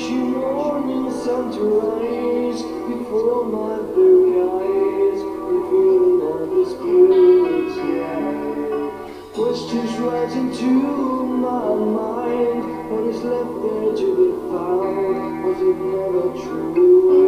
you are in sunrise before my blue eyes, revealing all this beauty. Questions rise into my mind, what is left there to be found? Was it never true?